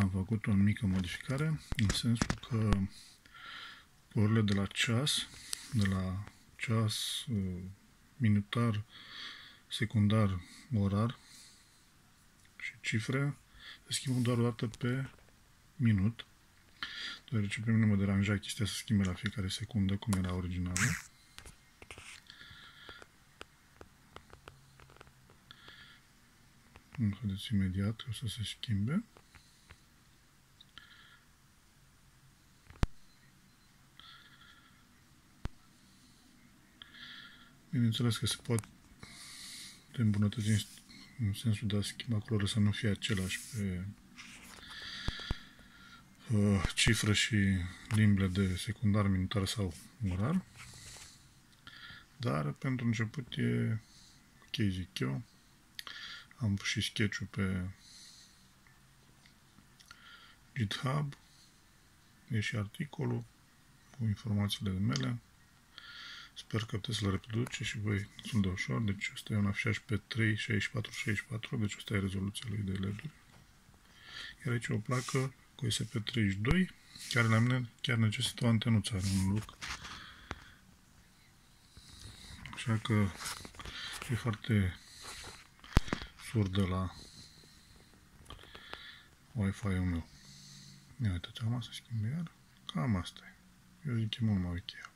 am făcut o mică modificare, în sensul că orele de la ceas, minutar, secundar, orar și cifre, se schimbă doar o dată pe minut, deoarece pe mine mă deranja chestia să schimbe la fiecare secundă, cum era originalul. Haideți imediat o să se schimbe. Bineînțeles că se poate îmbunătăți în sensul de a schimba culoarea să nu fie același pe cifră și limbile de secundar, minutar sau orar. Dar pentru început e ok, zic eu. Am și sketch-ul pe GitHub, e și articolul cu informațiile mele. Sper că puteți să le reproduce și voi destul de ușor. Deci ăsta e un afișaj pe P3, 64, 64, deci asta e rezoluția lui de LED-uri. Iar aici o placă cu ESP32, care la mine chiar necesită o antenuță, are un loc. Așa că e foarte sur de la Wi-Fi-ul meu. Ia uitați, am să schimb iar. Cam asta e. Eu zic că e mult mai ok.